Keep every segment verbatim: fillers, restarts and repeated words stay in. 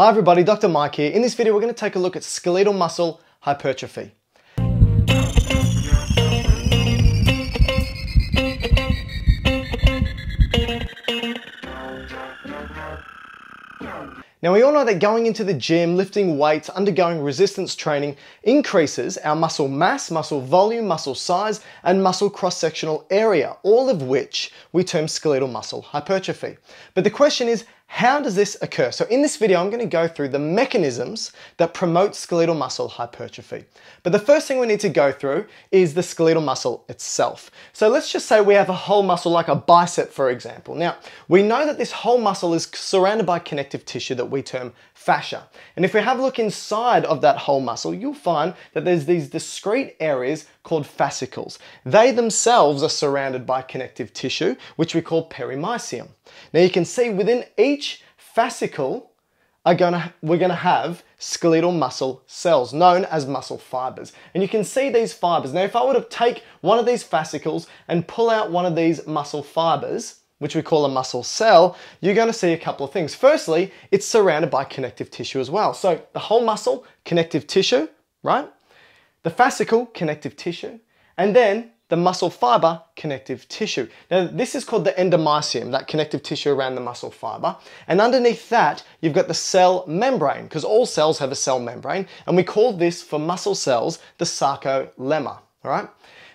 Hi everybody, Doctor Mike here. In this video we're going to take a look at skeletal muscle hypertrophy. Now we all know that going into the gym, lifting weights, undergoing resistance training increases our muscle mass, muscle volume, muscle size, and muscle cross-sectional area, all of which we term skeletal muscle hypertrophy. But the question is, how does this occur? So in this video, I'm going to go through the mechanisms that promote skeletal muscle hypertrophy. But the first thing we need to go through is the skeletal muscle itself. So let's just say we have a whole muscle like a bicep, for example. Now, we know that this whole muscle is surrounded by connective tissue that we term fascia. And if we have a look inside of that whole muscle, you'll find that there's these discrete areas called fascicles. They themselves are surrounded by connective tissue, which we call perimysium. Now you can see within each fascicle are gonna, we're going to have skeletal muscle cells known as muscle fibers. And you can see these fibers. Now if I were to take one of these fascicles and pull out one of these muscle fibers, which we call a muscle cell, you're going to see a couple of things. Firstly, it's surrounded by connective tissue as well. So the whole muscle, connective tissue, right? The fascicle, connective tissue, and then the muscle fiber, connective tissue. Now this is called the endomysium, that connective tissue around the muscle fiber. And underneath that, you've got the cell membrane, because all cells have a cell membrane. And we call this, for muscle cells, the sarcolemma, all right?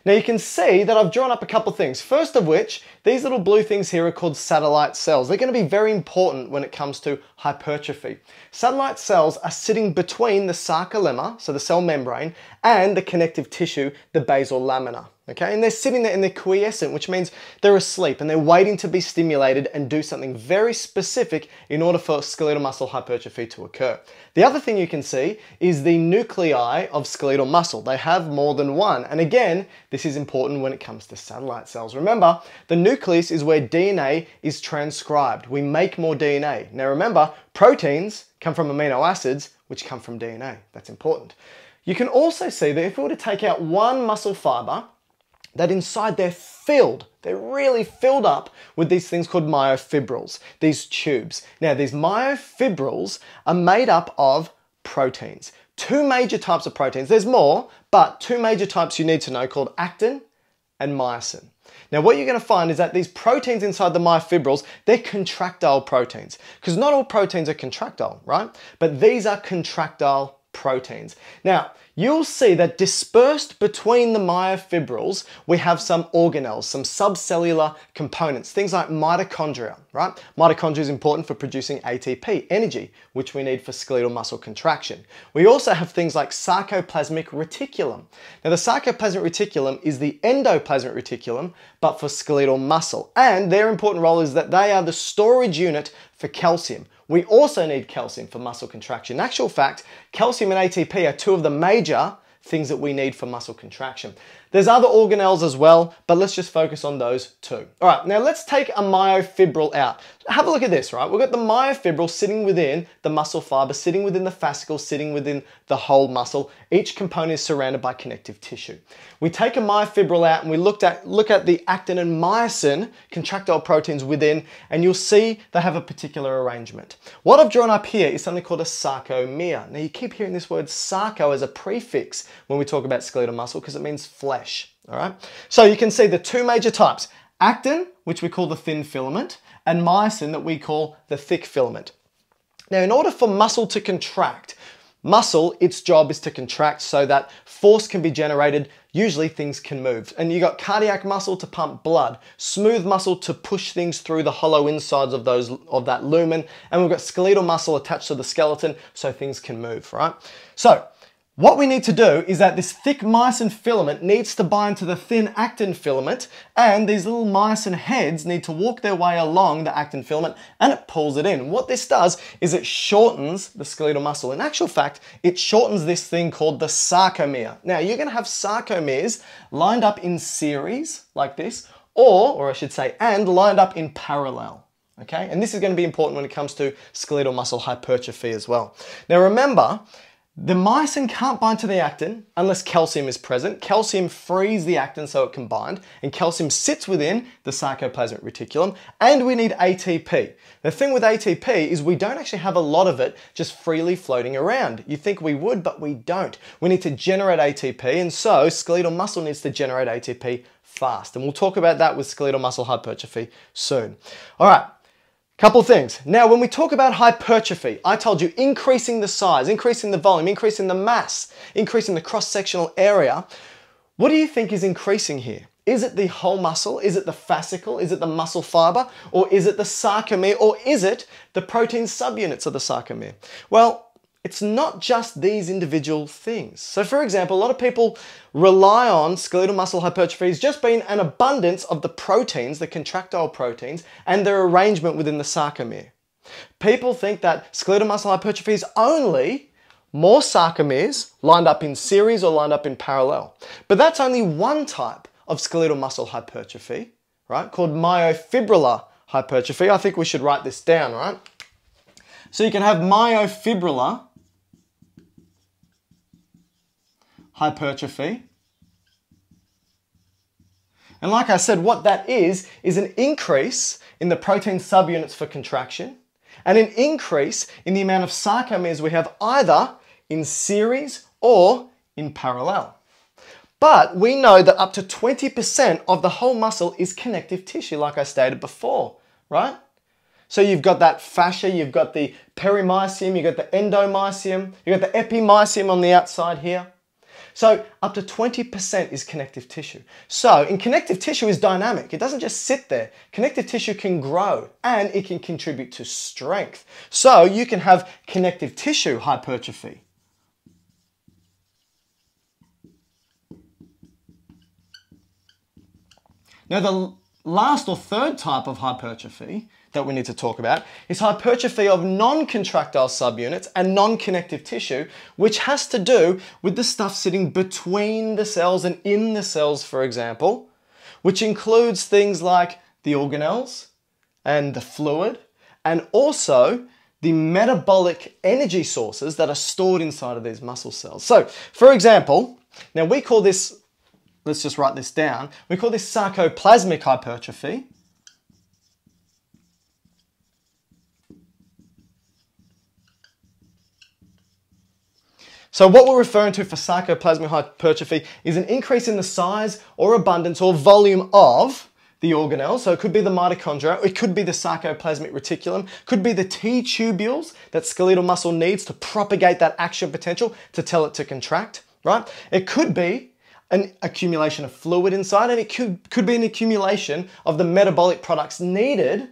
Now you can see that I've drawn up a couple of things. First of which, these little blue things here are called satellite cells. They're going to be very important when it comes to hypertrophy. Satellite cells are sitting between the sarcolemma, so the cell membrane, and the connective tissue, the basal lamina. Okay, and they're sitting there and they're quiescent, which means they're asleep and they're waiting to be stimulated and do something very specific in order for skeletal muscle hypertrophy to occur. The other thing you can see is the nuclei of skeletal muscle. They have more than one. And again, this is important when it comes to satellite cells. Remember, the nucleus is where D N A is transcribed. We make more D N A. Now remember, proteins come from amino acids, which come from D N A. That's important. You can also see that if we were to take out one muscle fiber, that inside they're filled, they're really filled up with these things called myofibrils, these tubes. Now these myofibrils are made up of proteins, two major types of proteins. There's more, but two major types you need to know called actin and myosin. Now what you're going to find is that these proteins inside the myofibrils, they're contractile proteins, because not all proteins are contractile, right? But these are contractile proteins. Now, you'll see that dispersed between the myofibrils, we have some organelles, some subcellular components, things like mitochondria, right? Mitochondria is important for producing A T P, energy, which we need for skeletal muscle contraction. We also have things like sarcoplasmic reticulum. Now, the sarcoplasmic reticulum is the endoplasmic reticulum, but for skeletal muscle. And their important role is that they are the storage unit for calcium. We also need calcium for muscle contraction. In actual fact, calcium and A T P are two of the major things that we need for muscle contraction. There's other organelles as well, but let's just focus on those two. All right, now let's take a myofibril out. Have a look at this, right? We've got the myofibril sitting within the muscle fiber, sitting within the fascicle, sitting within the whole muscle. Each component is surrounded by connective tissue. We take a myofibril out and we looked at, look at the actin and myosin, contractile proteins within, and you'll see they have a particular arrangement. What I've drawn up here is something called a sarcomere. Now you keep hearing this word sarco as a prefix when we talk about skeletal muscle, because it means flesh, all right? So you can see the two major types, actin, which we call the thin filament, and myosin, that we call the thick filament. Now, in order for muscle to contract, muscle, its job is to contract so that force can be generated, usually things can move. And you got cardiac muscle to pump blood, smooth muscle to push things through the hollow insides of those of that lumen, and we've got skeletal muscle attached to the skeleton so things can move, right? So, what we need to do is that this thick myosin filament needs to bind to the thin actin filament, and these little myosin heads need to walk their way along the actin filament and it pulls it in. What this does is it shortens the skeletal muscle. In actual fact, it shortens this thing called the sarcomere. Now you're going to have sarcomeres lined up in series like this, or, or I should say, and lined up in parallel. Okay, and this is going to be important when it comes to skeletal muscle hypertrophy as well. Now remember, The myosin can't bind to the actin unless calcium is present. Calcium frees the actin so it can bind, and calcium sits within the sarcoplasmic reticulum, and we need A T P. The thing with A T P is we don't actually have a lot of it just freely floating around. You think we would, but we don't. We need to generate A T P, and so skeletal muscle needs to generate A T P fast, and we'll talk about that with skeletal muscle hypertrophy soon. All right. Couple things. Now, when we talk about hypertrophy, I told you increasing the size, increasing the volume, increasing the mass, increasing the cross-sectional area. What do you think is increasing here? Is it the whole muscle? Is it the fascicle? Is it the muscle fiber? Or is it the sarcomere? Or is it the protein subunits of the sarcomere? Well, it's not just these individual things. So for example, a lot of people rely on skeletal muscle hypertrophy as just being an abundance of the proteins, the contractile proteins, and their arrangement within the sarcomere. People think that skeletal muscle hypertrophy is only more sarcomeres lined up in series or lined up in parallel. But that's only one type of skeletal muscle hypertrophy, right? Called myofibrillar hypertrophy. I think we should write this down, right? So you can have myofibrillar hypertrophy. And like I said, what that is, is an increase in the protein subunits for contraction and an increase in the amount of sarcomeres we have either in series or in parallel. But we know that up to twenty percent of the whole muscle is connective tissue, like I stated before, right? So you've got that fascia, you've got the perimysium, you've got the endomysium, you've got the epimysium on the outside here. So up to twenty percent is connective tissue. So in connective tissue is dynamic. It doesn't just sit there. Connective tissue can grow and it can contribute to strength. So you can have connective tissue hypertrophy. Now the last or third type of hypertrophy that we need to talk about is hypertrophy of non-contractile subunits and non-connective tissue, which has to do with the stuff sitting between the cells and in the cells, for example, which includes things like the organelles and the fluid, and also the metabolic energy sources that are stored inside of these muscle cells. So, for example, now we call this, let's just write this down, we call this sarcoplasmic hypertrophy. So what we're referring to for sarcoplasmic hypertrophy is an increase in the size or abundance or volume of the organelles. So it could be the mitochondria, it could be the sarcoplasmic reticulum, could be the T-tubules that skeletal muscle needs to propagate that action potential to tell it to contract, right? It could be an accumulation of fluid inside, and it could, could be an accumulation of the metabolic products needed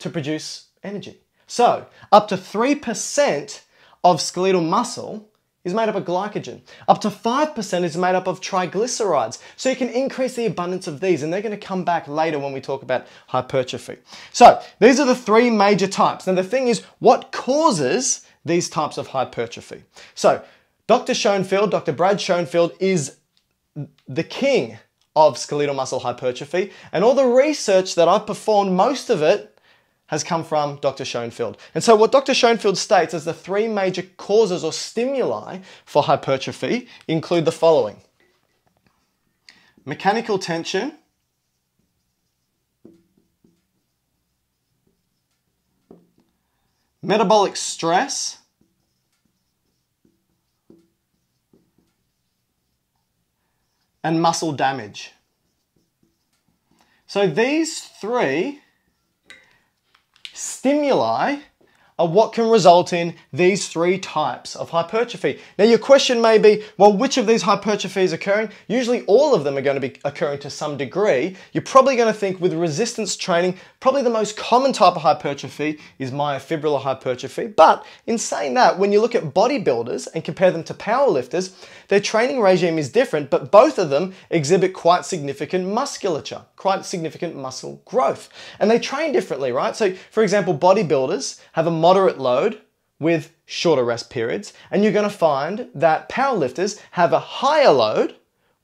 to produce energy. So up to three percent of skeletal muscle is made up of glycogen. Up to five percent is made up of triglycerides. So you can increase the abundance of these, and they're going to come back later when we talk about hypertrophy. So these are the three major types. Now the thing is, what causes these types of hypertrophy? So Doctor Schoenfeld, Doctor Brad Schoenfeld, is the king of skeletal muscle hypertrophy, and all the research that I've performed, most of it has come from Doctor Schoenfeld. And so what Doctor Schoenfeld states as the three major causes or stimuli for hypertrophy include the following: mechanical tension, metabolic stress, and muscle damage. So these three stimuli are what can result in these three types of hypertrophy. Now your question may be, well, which of these hypertrophy is occurring? Usually all of them are going to be occurring to some degree. You're probably going to think with resistance training, probably the most common type of hypertrophy is myofibrillar hypertrophy. But in saying that, when you look at bodybuilders and compare them to powerlifters, their training regime is different, but both of them exhibit quite significant musculature, quite significant muscle growth. And they train differently, right? So for example, bodybuilders have a moderate load with shorter rest periods, and you're going to find that powerlifters have a higher load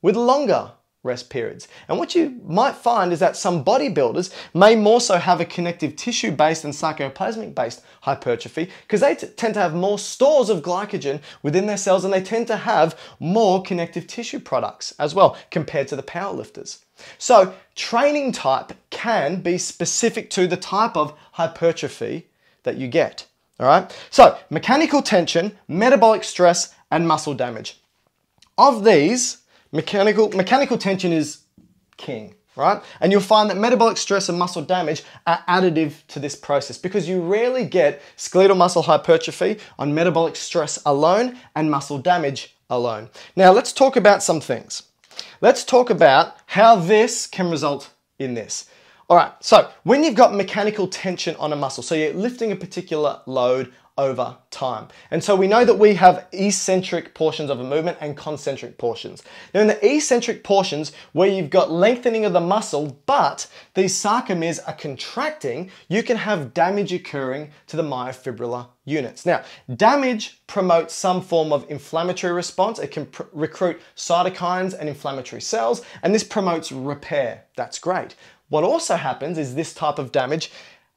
with longer rest periods. And what you might find is that some bodybuilders may more so have a connective tissue-based and sarcoplasmic-based hypertrophy because they tend to have more stores of glycogen within their cells, and they tend to have more connective tissue products as well compared to the powerlifters. So training type can be specific to the type of hypertrophy that you get. All right. So mechanical tension, metabolic stress, and muscle damage. Of these, Mechanical, mechanical tension is king, right? And you'll find that metabolic stress and muscle damage are additive to this process because you rarely get skeletal muscle hypertrophy on metabolic stress alone and muscle damage alone. Now let's talk about some things. Let's talk about how this can result in this. All right, so when you've got mechanical tension on a muscle, so you're lifting a particular load over time. And so we know that we have eccentric portions of a movement and concentric portions. Now in the eccentric portions where you've got lengthening of the muscle, but these sarcomeres are contracting, you can have damage occurring to the myofibrillar units. Now, damage promotes some form of inflammatory response. It can recruit cytokines and inflammatory cells, and this promotes repair. That's great. What also happens is this type of damage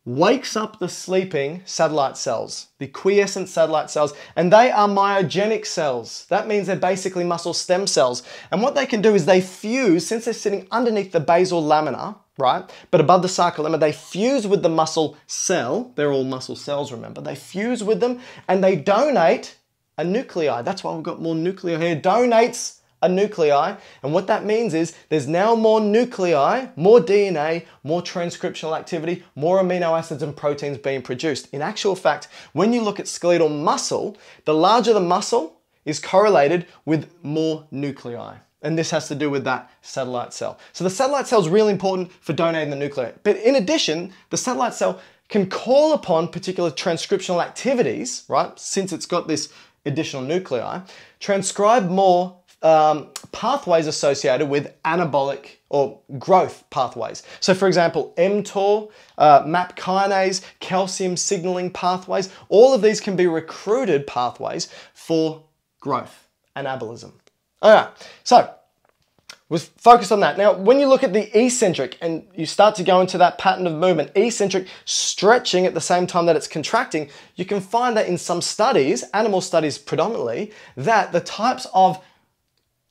wakes up the sleeping satellite cells, the quiescent satellite cells, and they are myogenic cells. That means they're basically muscle stem cells. And what they can do is they fuse, since they're sitting underneath the basal lamina, right, but above the sarcolemma, they fuse with the muscle cell. They're all muscle cells, remember. They fuse with them and they donate a nuclei. That's why we've got more nuclei here. Donates a nuclei, and what that means is there's now more nuclei, more D N A, more transcriptional activity, more amino acids and proteins being produced. In actual fact, when you look at skeletal muscle, the larger the muscle is correlated with more nuclei. And this has to do with that satellite cell. So the satellite cell is really important for donating the nuclei. But in addition, the satellite cell can call upon particular transcriptional activities, right? Since it's got this additional nuclei, transcribe more Um, pathways associated with anabolic or growth pathways. So for example, mTOR, uh, MAP kinase, calcium signaling pathways, all of these can be recruited pathways for growth, anabolism. All right, so we've focused on that. Now, when you look at the eccentric and you start to go into that pattern of movement, eccentric stretching at the same time that it's contracting, you can find that in some studies, animal studies predominantly, that the types of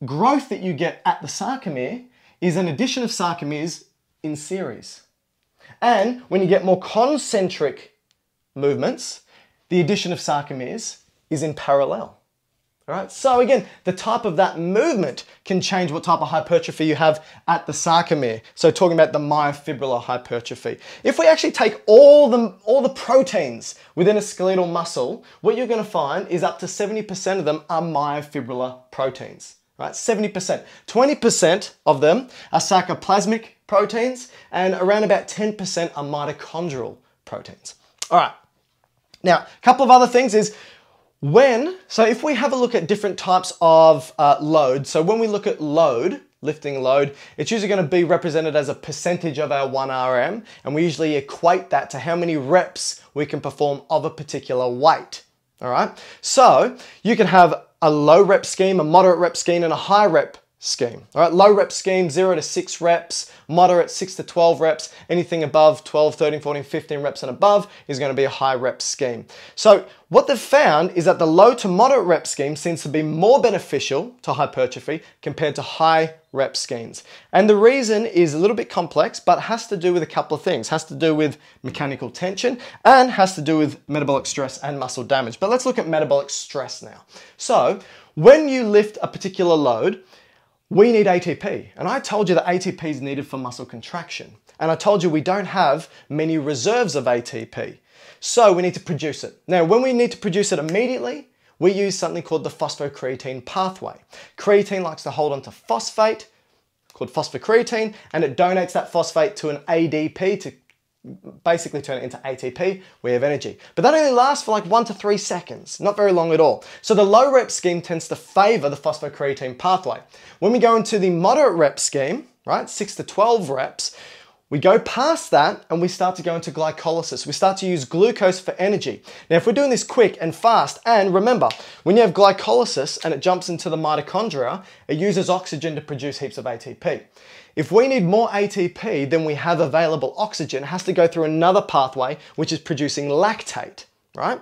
growth that you get at the sarcomere is an addition of sarcomeres in series. And when you get more concentric movements, the addition of sarcomeres is in parallel. All right, so again, the type of that movement can change what type of hypertrophy you have at the sarcomere. So talking about the myofibrillar hypertrophy. If we actually take all the, all the proteins within a skeletal muscle, what you're gonna find is up to seventy percent of them are myofibrillar proteins. Right, seventy percent. twenty percent of them are sarcoplasmic proteins and around about ten percent are mitochondrial proteins. All right, now a couple of other things is when, so if we have a look at different types of uh, load, so when we look at load, lifting load, it's usually going to be represented as a percentage of our one R M, and we usually equate that to how many reps we can perform of a particular weight. All right, so you can have a low rep scheme, a moderate rep scheme, and a high rep scheme. All right, low rep scheme, zero to six reps, moderate six to twelve reps, anything above twelve, thirteen, fourteen, fifteen reps and above is going to be a high rep scheme. So what they've found is that the low to moderate rep scheme seems to be more beneficial to hypertrophy compared to high rep schemes. And the reason is a little bit complex, but has to do with a couple of things. Has to do with mechanical tension and has to do with metabolic stress and muscle damage. But let's look at metabolic stress now. So when you lift a particular load, we need A T P, and I told you that A T P is needed for muscle contraction, and I told you we don't have many reserves of A T P, so we need to produce it. Now, when we need to produce it immediately, we use something called the phosphocreatine pathway. Creatine likes to hold onto phosphate, called phosphocreatine, and it donates that phosphate to an A D P to basically turn it into A T P, we have energy. But that only lasts for like one to three seconds, not very long at all. So the low rep scheme tends to favor the phosphocreatine pathway. When we go into the moderate rep scheme, right, six to twelve reps, We go past that and we start to go into glycolysis. We start to use glucose for energy. Now, if we're doing this quick and fast, and remember, when you have glycolysis and it jumps into the mitochondria, it uses oxygen to produce heaps of A T P. If we need more A T P than we have available oxygen, it has to go through another pathway, which is producing lactate, right?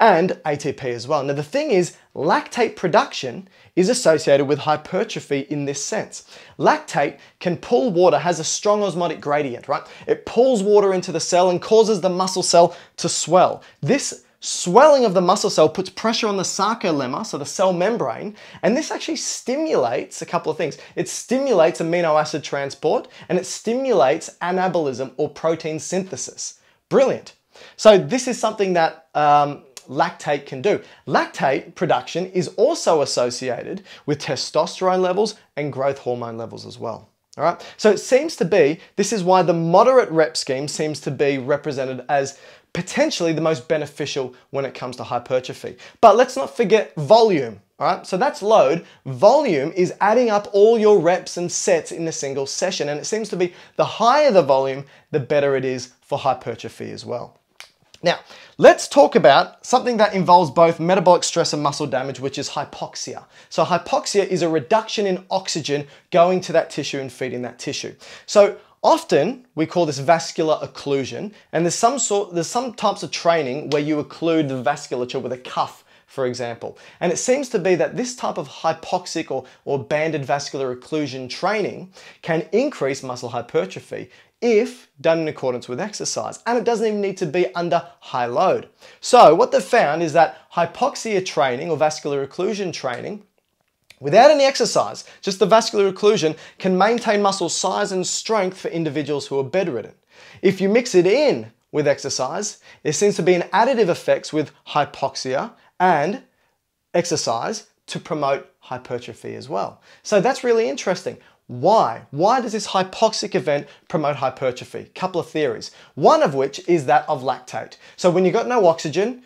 And A T P as well. Now, the thing is, lactate production is associated with hypertrophy in this sense. Lactate can pull water, has a strong osmotic gradient, right? It pulls water into the cell and causes the muscle cell to swell. This swelling of the muscle cell puts pressure on the sarcolemma, so the cell membrane, and this actually stimulates a couple of things. It stimulates amino acid transport, and it stimulates anabolism or protein synthesis. Brilliant. So this is something that um, lactate can do. Lactate production is also associated with testosterone levels and growth hormone levels as well. All right. So it seems to be, this is why the moderate rep scheme seems to be represented as potentially the most beneficial when it comes to hypertrophy. But let's not forget volume. All right, so that's load. Volume is adding up all your reps and sets in a single session. And it seems to be the higher the volume, the better it is for hypertrophy as well. Now, let's talk about something that involves both metabolic stress and muscle damage, which is hypoxia. So hypoxia is a reduction in oxygen going to that tissue and feeding that tissue. So often we call this vascular occlusion, and there's some sort, there's some types of training where you occlude the vasculature with a cuff, for example. And it seems to be that this type of hypoxic or, or banded vascular occlusion training can increase muscle hypertrophy if done in accordance with exercise. And it doesn't even need to be under high load. So what they've found is that hypoxia training or vascular occlusion training without any exercise, just the vascular occlusion, can maintain muscle size and strength for individuals who are bedridden. If you mix it in with exercise, there seems to be an additive effects with hypoxia and exercise to promote hypertrophy as well. So that's really interesting. Why? Why does this hypoxic event promote hypertrophy? Couple of theories. One of which is that of lactate. So when you've got no oxygen,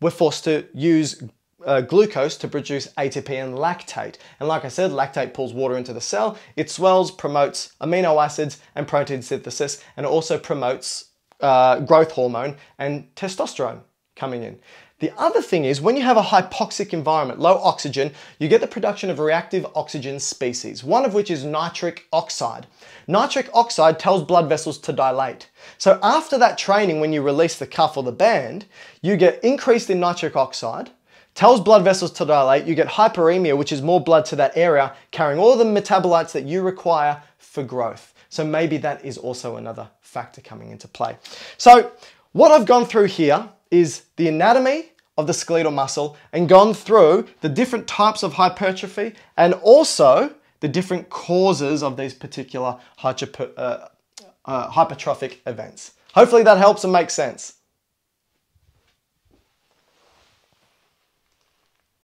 we're forced to use Uh, glucose to produce A T P and lactate. And like I said, lactate pulls water into the cell, it swells, promotes amino acids and protein synthesis, and it also promotes uh, growth hormone and testosterone coming in. The other thing is, when you have a hypoxic environment, low oxygen, you get the production of reactive oxygen species, one of which is nitric oxide. Nitric oxide tells blood vessels to dilate. So after that training, when you release the cuff or the band, you get increased in nitric oxide, tells blood vessels to dilate, you get hyperemia, which is more blood to that area, carrying all the metabolites that you require for growth. So maybe that is also another factor coming into play. So what I've gone through here is the anatomy of the skeletal muscle and gone through the different types of hypertrophy and also the different causes of these particular hyper, uh, uh, hypertrophic events. Hopefully that helps and makes sense.